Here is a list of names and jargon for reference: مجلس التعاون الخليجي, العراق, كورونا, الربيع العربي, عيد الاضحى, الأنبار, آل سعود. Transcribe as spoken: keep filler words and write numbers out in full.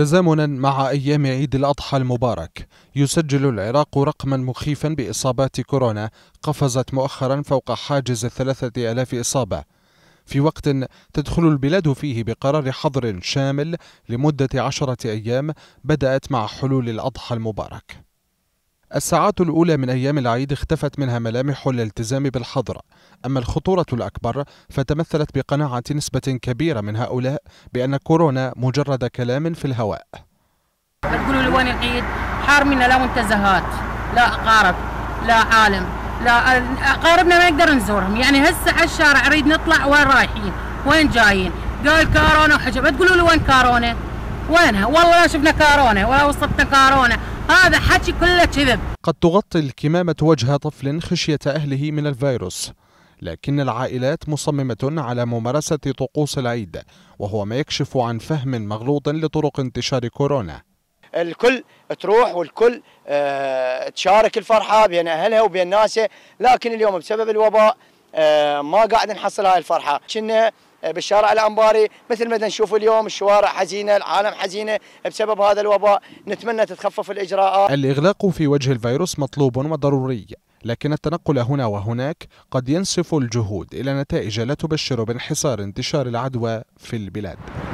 تزامنا مع أيام عيد الأضحى المبارك، يسجل العراق رقما مخيفا بإصابات كورونا قفزت مؤخرا فوق حاجز الثلاثة آلاف إصابة، في وقت تدخل البلاد فيه بقرار حظر شامل لمدة عشرة أيام بدأت مع حلول الأضحى المبارك. الساعات الأولى من أيام العيد اختفت منها ملامح الالتزام بالحظر، أما الخطورة الأكبر فتمثلت بقناعة نسبة كبيرة من هؤلاء بأن كورونا مجرد كلام في الهواء. تقولوا لي وين العيد؟ حارمنا لا منتزهات، لا أقارب، لا عالم، لا أقاربنا ما نقدر نزورهم، يعني هسه على الشارع نريد نطلع وين رايحين؟ وين جايين؟ قال كورونا وحجب، تقولوا لي وين كورونا؟ وينها؟ والله لا شفنا كورونا ولا وصلتنا كورونا. هذا حكي كله كذب. قد تغطي الكمامة وجه طفل خشية أهله من الفيروس، لكن العائلات مصممة على ممارسة طقوس العيد، وهو ما يكشف عن فهم مغلوط لطرق انتشار كورونا. الكل تروح والكل آه تشارك الفرحة بين أهلها وبين ناسها، لكن اليوم بسبب الوباء آه ما قاعد نحصل هاي الفرحة. كنا بالشارع الأنباري مثل ما نشوف اليوم، الشوارع حزينة، العالم حزينة بسبب هذا الوباء. نتمنى تتخفف الإجراءات. الإغلاق في وجه الفيروس مطلوب وضروري، لكن التنقل هنا وهناك قد ينسف الجهود إلى نتائج لا تبشر بانحصار انتشار العدوى في البلاد.